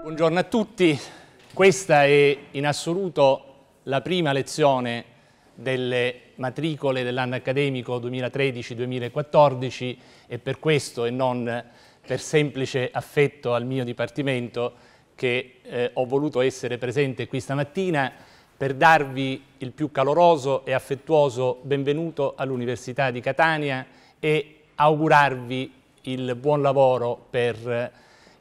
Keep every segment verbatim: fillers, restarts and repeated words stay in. Buongiorno a tutti, questa è in assoluto la prima lezione delle matricole dell'anno accademico duemilatredici duemilaquattordici e per questo e non per semplice affetto al mio dipartimento che eh, ho voluto essere presente qui stamattina per darvi il più caloroso e affettuoso benvenuto all'Università di Catania e augurarvi il buon lavoro per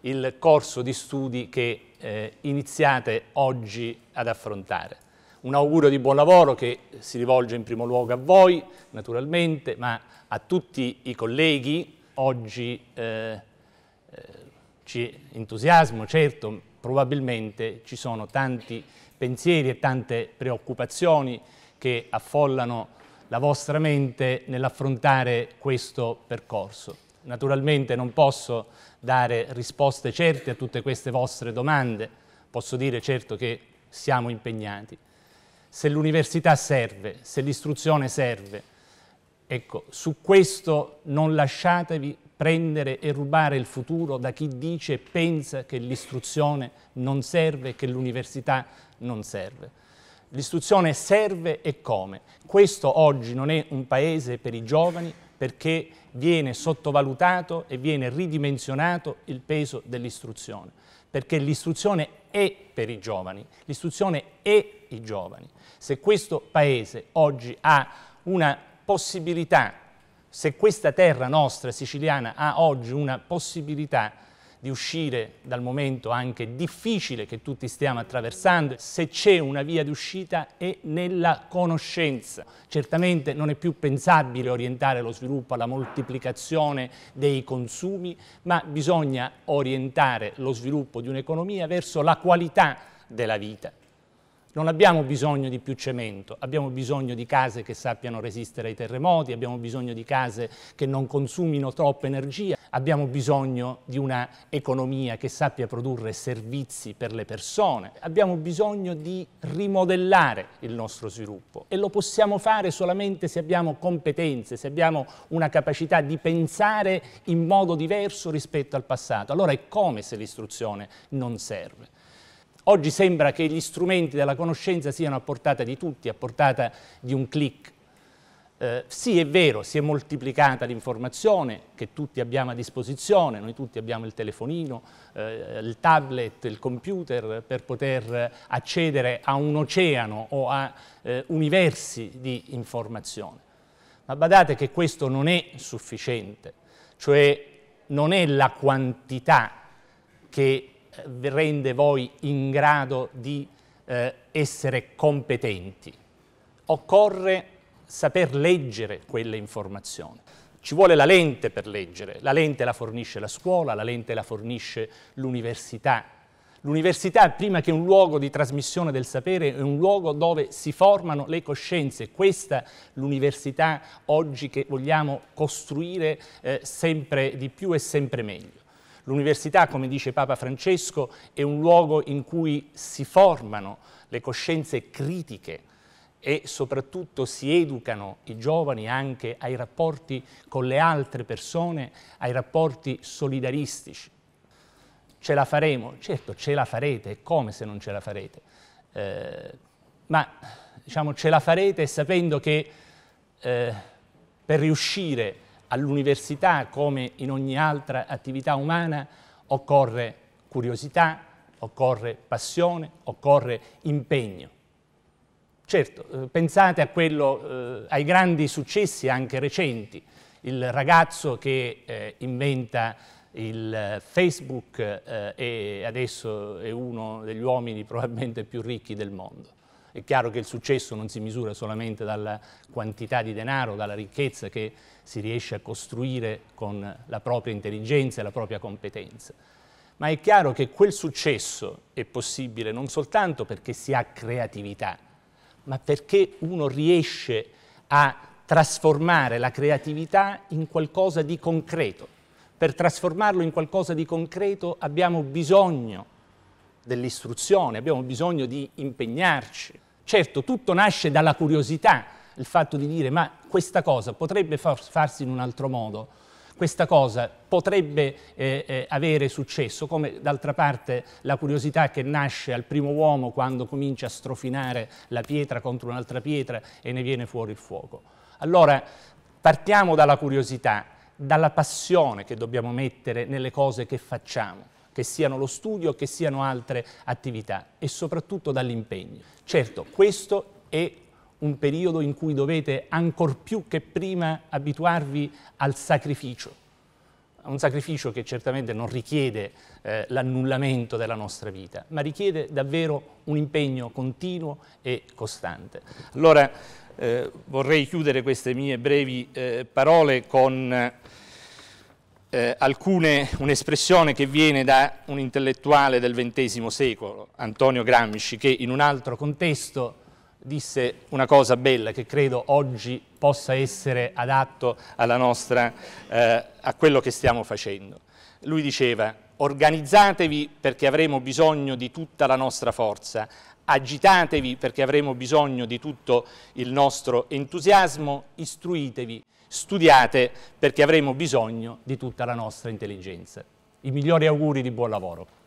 il corso di studi che eh, iniziate oggi ad affrontare. Un augurio di buon lavoro che si rivolge in primo luogo a voi, naturalmente, ma a tutti i colleghi. Oggi eh, eh, ci entusiasmo, certo, probabilmente ci sono tanti pensieri e tante preoccupazioni che affollano la vostra mente nell'affrontare questo percorso. Naturalmente non posso dare risposte certe a tutte queste vostre domande, posso dire certo che siamo impegnati. Se l'università serve, se l'istruzione serve, ecco, su questo non lasciatevi prendere e rubare il futuro da chi dice e pensa che l'istruzione non serve, che l'università non serve. L'istruzione serve e come? Questo oggi non è un paese per i giovani perché viene sottovalutato e viene ridimensionato il peso dell'istruzione, perché l'istruzione è per i giovani, l'istruzione è i giovani. Se questo paese oggi ha una possibilità, se questa terra nostra siciliana ha oggi una possibilità di uscire dal momento anche difficile che tutti stiamo attraversando. Se c'è una via di uscita è nella conoscenza. Certamente non è più pensabile orientare lo sviluppo alla moltiplicazione dei consumi, ma bisogna orientare lo sviluppo di un'economia verso la qualità della vita. Non abbiamo bisogno di più cemento, abbiamo bisogno di case che sappiano resistere ai terremoti, abbiamo bisogno di case che non consumino troppa energia, abbiamo bisogno di una economia che sappia produrre servizi per le persone, abbiamo bisogno di rimodellare il nostro sviluppo e lo possiamo fare solamente se abbiamo competenze, se abbiamo una capacità di pensare in modo diverso rispetto al passato. Allora è come se l'istruzione non serve. Oggi sembra che gli strumenti della conoscenza siano a portata di tutti, a portata di un click. Eh, sì, è vero, si è moltiplicata l'informazione che tutti abbiamo a disposizione, noi tutti abbiamo il telefonino, eh, il tablet, il computer per poter accedere a un oceano o a eh, universi di informazione. Ma badate che questo non è sufficiente, cioè non è la quantità che rende voi in grado di eh, essere competenti. Occorre saper leggere quelle informazioni. Ci vuole la lente per leggere, la lente la fornisce la scuola, la lente la fornisce l'università. L'università, prima che un luogo di trasmissione del sapere, è un luogo dove si formano le coscienze. Questa è l'università oggi che vogliamo costruire eh, sempre di più e sempre meglio. L'università, come dice Papa Francesco, è un luogo in cui si formano le coscienze critiche e soprattutto si educano i giovani anche ai rapporti con le altre persone, ai rapporti solidaristici. Ce la faremo? Certo, ce la farete, è come se non ce la farete. Eh, ma diciamo, ce la farete sapendo che eh, per riuscire all'università, come in ogni altra attività umana, occorre curiosità, occorre passione, occorre impegno. Certo, pensate a quello, eh, ai grandi successi anche recenti. Il ragazzo che eh, inventa il Facebook eh, e adesso è uno degli uomini probabilmente più ricchi del mondo. È chiaro che il successo non si misura solamente dalla quantità di denaro, dalla ricchezza che si riesce a costruire con la propria intelligenza e la propria competenza. Ma è chiaro che quel successo è possibile non soltanto perché si ha creatività, ma perché uno riesce a trasformare la creatività in qualcosa di concreto. Per trasformarlo in qualcosa di concreto abbiamo bisogno dell'istruzione, abbiamo bisogno di impegnarci. Certo, tutto nasce dalla curiosità, il fatto di dire ma questa cosa potrebbe far, farsi in un altro modo, questa cosa potrebbe eh, eh, avere successo, come d'altra parte la curiosità che nasce al primo uomo quando comincia a strofinare la pietra contro un'altra pietra e ne viene fuori il fuoco. Allora partiamo dalla curiosità, dalla passione che dobbiamo mettere nelle cose che facciamo, che siano lo studio, che siano altre attività, e soprattutto dall'impegno. Certo, questo è un periodo in cui dovete ancor più che prima abituarvi al sacrificio, un sacrificio che certamente non richiede eh, l'annullamento della nostra vita, ma richiede davvero un impegno continuo e costante. Allora eh, vorrei chiudere queste mie brevi eh, parole con Eh, alcune, un'espressione che viene da un intellettuale del ventesimo secolo, Antonio Gramsci, che in un altro contesto disse una cosa bella che credo oggi possa essere adatto alla nostra, eh, a quello che stiamo facendo. Lui diceva: organizzatevi perché avremo bisogno di tutta la nostra forza, agitatevi perché avremo bisogno di tutto il nostro entusiasmo, istruitevi, studiate perché avremo bisogno di tutta la nostra intelligenza. I migliori auguri di buon lavoro.